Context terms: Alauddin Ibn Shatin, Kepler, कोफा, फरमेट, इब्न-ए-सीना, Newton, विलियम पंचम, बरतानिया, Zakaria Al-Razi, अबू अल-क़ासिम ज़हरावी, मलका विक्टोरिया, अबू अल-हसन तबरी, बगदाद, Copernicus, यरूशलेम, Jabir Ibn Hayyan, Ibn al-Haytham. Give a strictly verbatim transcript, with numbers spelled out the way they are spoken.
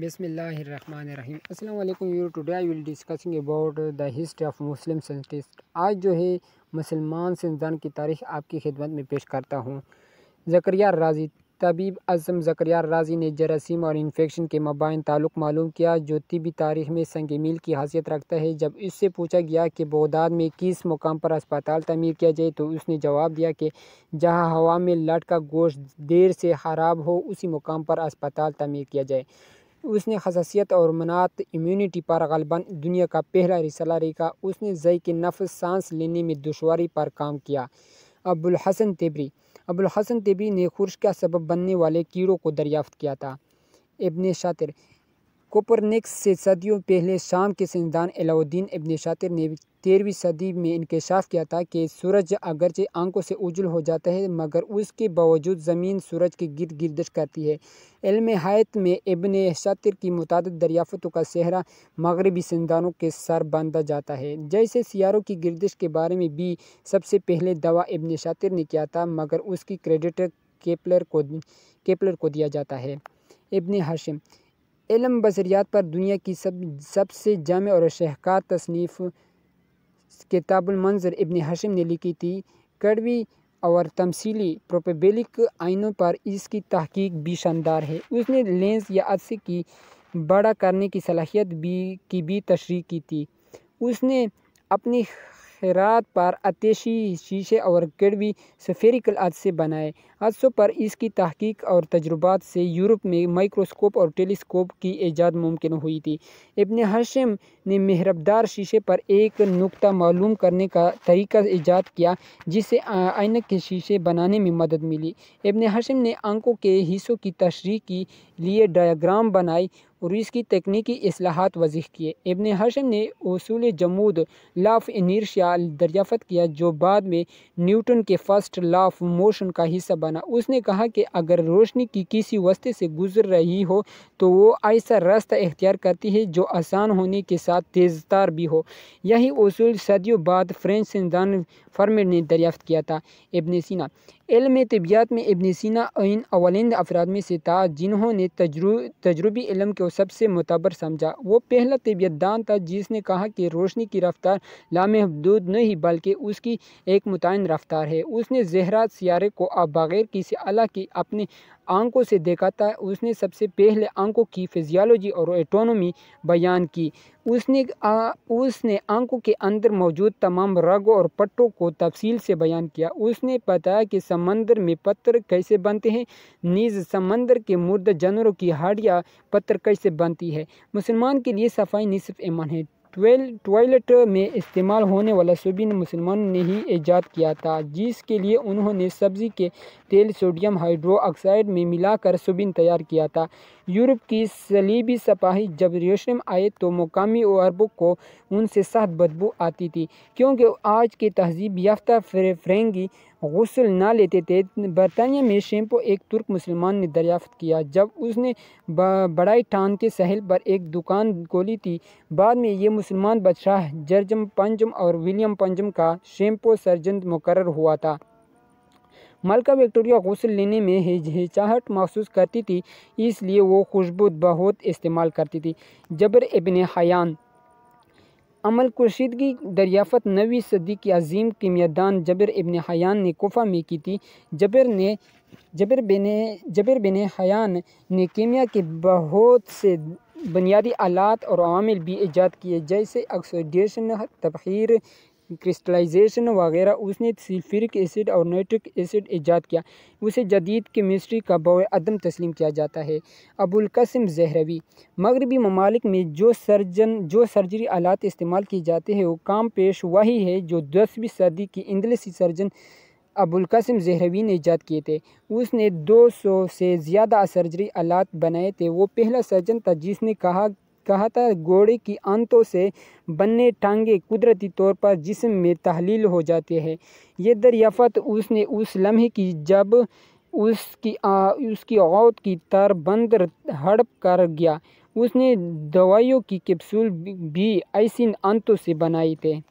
बिस्मिल्लाहिर्रहमानिर्रहीम अस्सलाम वालेकुम you today I will discussing about the history of Muslim scientist. आज जो है मुसलमान साइंसदान की तारीख आपकी खिदमत में पेश करता हूँ। ज़करिया राज़ी तबीब आज़म ज़करिया राज़ी ने जरासीम और इन्फेक्शन के मबाइन ताल्लुक़ मालूम किया जो तिब्बी तारीख में संग मील की हैसियत रखता है। जब इससे पूछा गया कि बगदाद में किस मुकाम पर अस्पताल तमीर किया जाए तो उसने जवाब दिया कि जहाँ हवा में लटका गोश्त देर से ख़राब हो उसी मुकाम पर अस्पताल तमीर किया जाए। उसने खसासियत और मनात इम्यूनिटी पर गलबन दुनिया का पहला रिसाला लिखा। उसने ज़ई के नफस सांस लेने में दुश्वारी पर काम किया। अबू अल-हसन तबरी अबू अल-हसन तबरी ने खुर्श का सबब बनने वाले कीड़ों को दरियाफ्त किया था। इब्न शातिर कोपरनिक्स से सदियों पहले शाम के साइंसदान अलाउद्दीन इब्न शातिर ने तेरहवीं सदी में इंकशाफ किया था कि सूरज अगरचे आंखों से उजल हो जाता है मगर उसके बावजूद ज़मीन सूरज के गिर्द गिर्दश करती है। इल्म-ए-हयात में इब्न शातिर की मुतादिद दरियाफ़तों का सहरा मगरबी साइंसदानों के सर बांधा जाता है। जैसे सियारों की गिर्दश के बारे में भी सबसे पहले दावा इब्न शातिर ने किया था मगर उसकी क्रेडिट केपलर को केपलर को दिया जाता है। इब्न हाशिम इल्म बसरियात पर दुनिया की सब सबसे जामे और शहकार तसनीफ़ किताबुल मंज़र इब्न हाशिम ने लिखी थी। कड़वी और तमसीली प्रोपेबेलिक आइनों पर इसकी तहकीक भी शानदार है। उसने लेंस या अरसे की बड़ा करने की सलाहियत भी की भी तशरीह की थी। उसने अपनी खैरात पर आतिशी शीशे और कड़वी सफेरिकल अरसे बनाए। अरसों पर इसकी तहकीक और तजुर्बात से यूरोप में माइक्रोस्कोप और टेलीस्कोप की ईजाद मुमकिन हुई थी। इब्न हाशिम ने महरबदार शीशे पर एक नुक्ता मालूम करने का तरीका ईजाद किया जिससे आइनक के शीशे बनाने में मदद मिली। इब्न हाशिम ने आंखों के हिस्सों की तशरीह के लिए डायग्राम बनाई और इसकी तकनीकी इस्लाहात वज़ीह किए। इब्न हाशिम ने उसूल जमूद लॉ ऑफ इनर्शिया दरियाफ़त किया जो बाद में न्यूटन के फर्स्ट लॉ ऑफ मोशन का हिस्सा बना। उसने कहा कि अगर रोशनी की किसी वस्ते से गुजर रही हो तो वो ऐसा रास्ता इख्तियार करती है जो आसान होने के साथ तेज़ तार भी हो। यही उसूल सदियों बाद फ्रेंच साइंसदान फरमेट ने दरियाफ़त किया था। इब्न-ए-सीना इल्म तबियात में इब्न-ए-सीना इन अवलिंद अफराद में से था जिन्होंने तजुर्बी इल्म को सबसे मुताबर समझा। वो पहला तबियतदान था जिसने कहा कि रोशनी की रफ्तार लामहदूद नहीं बल्कि उसकी एक मुतय्यन रफ्तार है। उसने जहरात सियारे को अब बगैर किसी अला की अपने आंखों से देखा था। उसने सबसे पहले आंखों की फिजियोलॉजी और एटोनॉमी बयान की। उसने आ, उसने आंखों के अंदर मौजूद तमाम रगों और पट्टों को तफसील से बयान किया। उसने बताया कि समंदर में पत्थर कैसे बनते हैं, नीज समंदर के मुर्दा जानवरों की हड्डियाँ पत्थर कैसे बनती है। मुसलमान के लिए सफाई निसफ ईमान है। ट्वेल टॉयलेट में इस्तेमाल होने वाला सोबिन मुसलमान ने ही ईजाद किया था जिसके लिए उन्होंने सब्ज़ी के तेल सोडियम हाइड्रोक्साइड में मिलाकर सोबिन तैयार किया था। यूरोप की सलीबी सपाही जब यरूशलेम आए तो मुकामी अरबों को उनसे सख्त बदबू आती थी क्योंकि आज के तहजीब याफ्ता फिरंगी गुस्ल ना लेते थे। बरतानिया में शैम्पू एक तुर्क मुसलमान ने दरियाफ़त किया जब उसने बड़ाई ठान के सहल पर एक दुकान खोली थी। बाद में ये मुसलमान बादशाह जर्जम पंचम और विलियम पंचम का शैम्पू सर्जन मुकर्रर हुआ था। मलका विक्टोरिया गुस्ल लेने में हिचकिचाहट महसूस करती थी इसलिए वो खुशबू बहुत इस्तेमाल करती थी। जबर इब्न हयान अमल कुर्शिदगी दरियाफ़त नवीं सदी की अजीम कीमियादान जबर इब्न हयान ने कोफा में की थी। जबर ने जबर बिन जबर बिन हयान ने कीमिया के बहुत से बुनियादी आलात और अवामिल भी ईजाद किए जैसे ऑक्सीडेशन, तबखीर, क्रिस्टलाइजेशन वगैरह। उसने सल्फ्यूरिक एसिड और नाइट्रिक एसिड ईजाद किया। उसे जदीद केमिस्ट्री का बदम तस्लीम किया जाता है। अबू अल-क़ासिम ज़हरावी मगरबी ममालिक में जो सर्जन जो सर्जरी आलात इस्तेमाल किए जाते हैं वो काम पेश वही है जो दसवीं सदी की इंग्लिश सर्जन अबू अल-क़ासिम ज़हरावी ने ईजाद किए थे। उसने दो सौ से ज़्यादा सर्जरी आलात बनाए थे। वो पहला सर्जन था जिसने कहा कहा था घोड़े की आंतों से बनने टांगे कुदरती तौर पर जिस्म में तहलील हो जाते हैं। ये दरियाफ़त उसने उस लम्हे की जब उसकी आ, उसकी औत की तार बंदर हड़प कर गया। उसने दवाइयों की कैप्सूल भी ऐसी आंतों से बनाई थे।